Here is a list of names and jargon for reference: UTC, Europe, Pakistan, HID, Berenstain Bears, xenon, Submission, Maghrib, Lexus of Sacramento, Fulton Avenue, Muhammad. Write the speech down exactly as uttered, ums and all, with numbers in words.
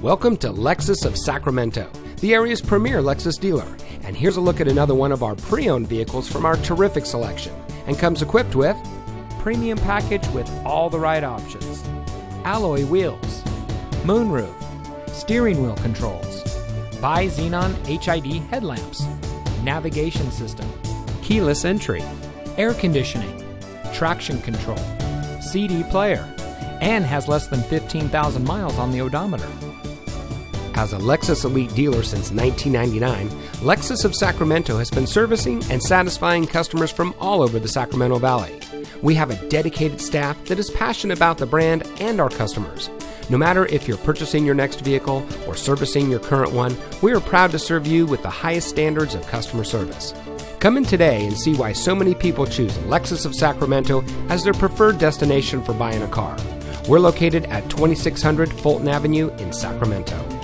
Welcome to Lexus of Sacramento, the area's premier Lexus dealer. And here's a look at another one of our pre-owned vehicles from our terrific selection, and comes equipped with premium package with all the right options, alloy wheels, moonroof, steering wheel controls, bi-xenon H I D headlamps, navigation system, keyless entry, air conditioning, traction control, C D player, and has less than fifteen thousand miles on the odometer. As a Lexus Elite dealer since nineteen ninety-nine, Lexus of Sacramento has been servicing and satisfying customers from all over the Sacramento Valley. We have a dedicated staff that is passionate about the brand and our customers. No matter if you're purchasing your next vehicle or servicing your current one, we are proud to serve you with the highest standards of customer service. Come in today and see why so many people choose Lexus of Sacramento as their preferred destination for buying a car. We're located at twenty-six hundred Fulton Avenue in Sacramento.